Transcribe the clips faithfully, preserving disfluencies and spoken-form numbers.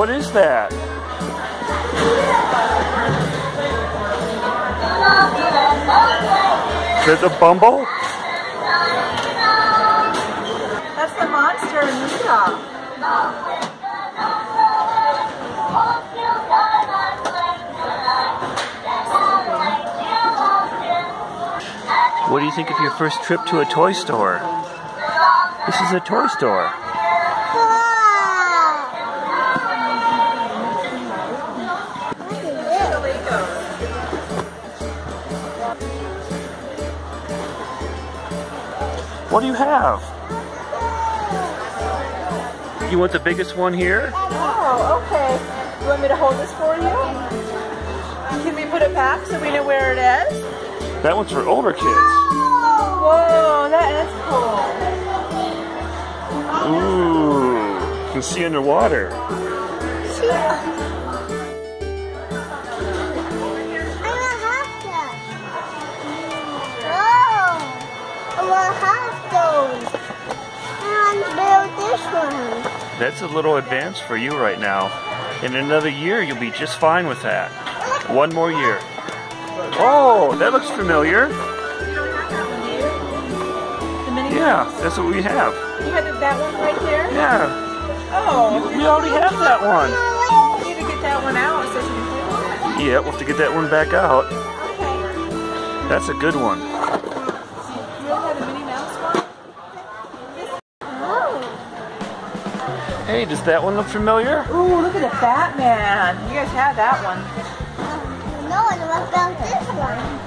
What is that? Is it a bumble? That's the monster in Rudolph. What do you think of your first trip to a toy store? This is a toy store. What do you have? You want the biggest one here? Oh, okay. You want me to hold this for you? Can we put it back so we know where it is? That one's for older kids. Whoa, that is cool. Ooh, you can see underwater. I want half those. I want to build this one. That's a little advance for you right now. In another year, you'll be just fine with that. One more year. Oh, that looks familiar. Yeah, that's what we have. You had that one right there? Yeah. Oh. We already have that one. We need to get that one out. Yeah, we'll have to get that one back out. Okay. That's a good one. Hey, does that one look familiar? Ooh, look at the Batman. You guys have that one. No, and what about this one?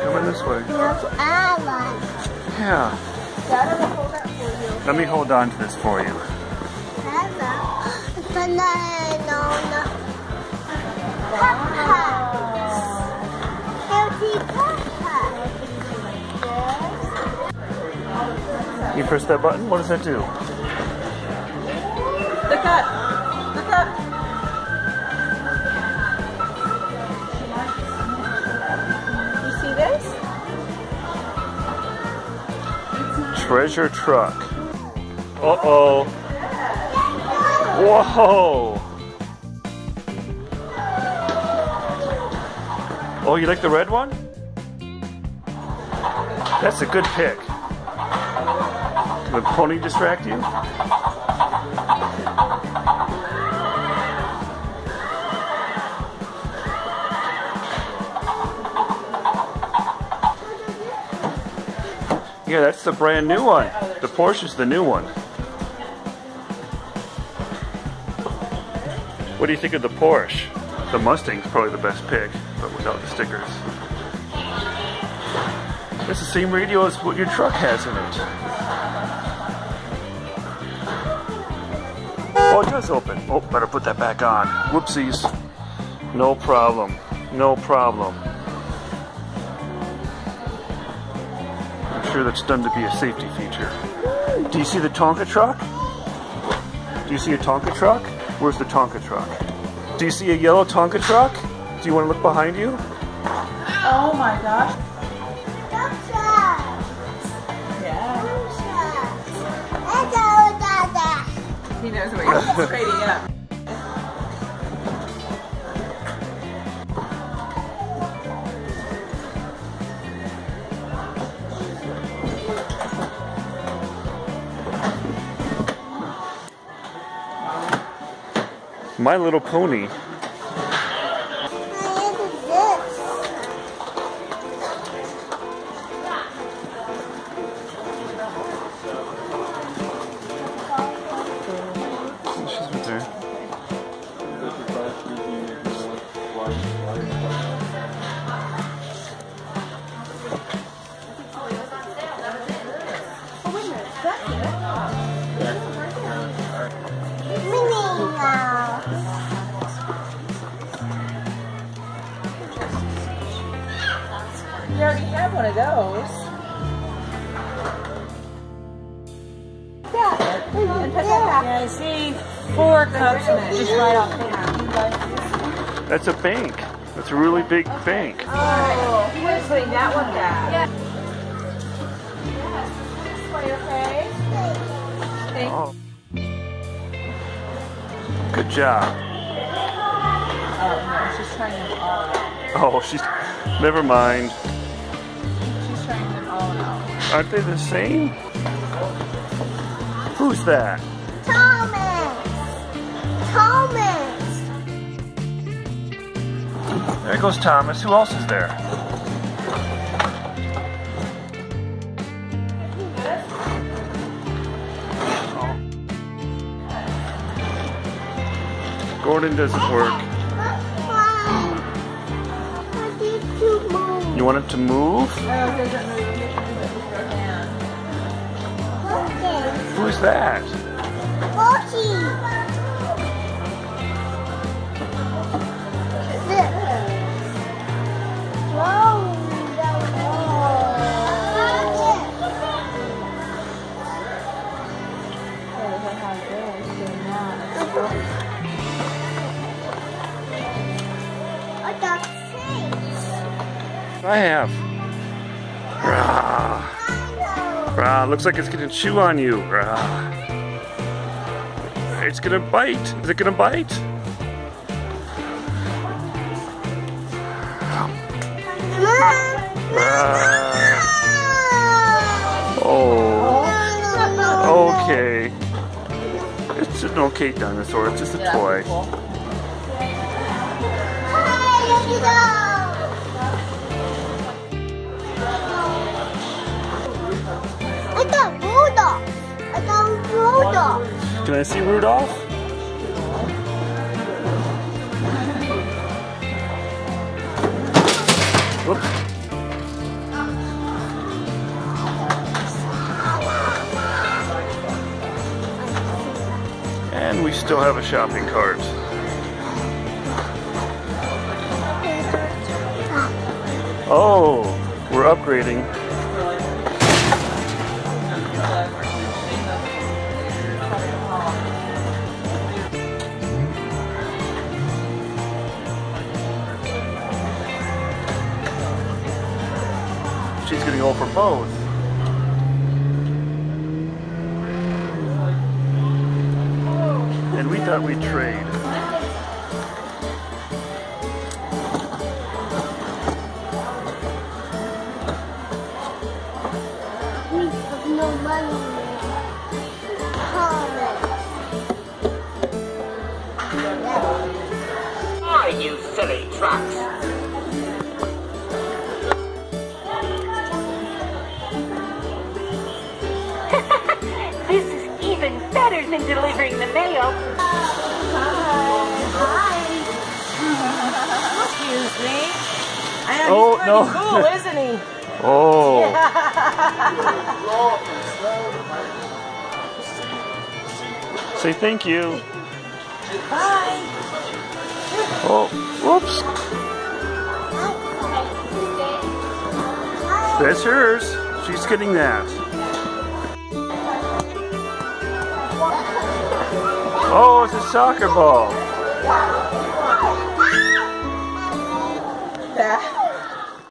Come in this way. Yeah. Let me hold on to this for you. You press that button, what does that do? Look up! Look up! You see this? Treasure truck. Uh-oh. Whoa! Oh, you like the red one? That's a good pick. Did the pony distract you? Yeah, that's the brand new one. The Porsche's the new one. What do you think of the Porsche? The Mustang's probably the best pick, but without the stickers. It's the same radio as what your truck has in it. Oh, it does open. Oh, better put that back on. Whoopsies. No problem. No problem. I'm sure that's done to be a safety feature. Do you see the Tonka truck? Do you see a Tonka truck? Where's the Tonka truck? Do you see a yellow Tonka truck? Do you want to look behind you? Oh my gosh. He knows what you're trading up. My Little Pony. We already have one of those. Yeah, we can put that back. Yeah, I see four cups and just right off there. That's a bank. A It's a really big bank. Oh, you wouldn't bring that one back. Yeah. This way, okay? Thank oh. Good job. Oh, no, she's trying them all out. Oh, she's... Never mind. She's trying them all out. Aren't they the same? Who's that? Thomas! Thomas! There goes Thomas. Who else is there? Gordon doesn't work. You want it to move? Who's that? I have. Rah. Rah. Looks like it's gonna chew on you. Rah. It's gonna bite. Is it gonna bite? Rah. Oh. Okay. It's an okay dinosaur. It's just a toy. I got Rudolph. I got Rudolph. Can I see Rudolph? Whoops. And we still have a shopping cart. Oh, we're upgrading. She's going to go for both. And we thought we'd trade. We have no money. Are you silly trucks? This is even better than delivering the mail. Hi. Excuse me. I know oh, he's pretty no. cool, isn't he? Oh. Yeah. Say thank you. Bye. Oh, whoops. That's hers. She's getting that. Oh, it's a soccer ball.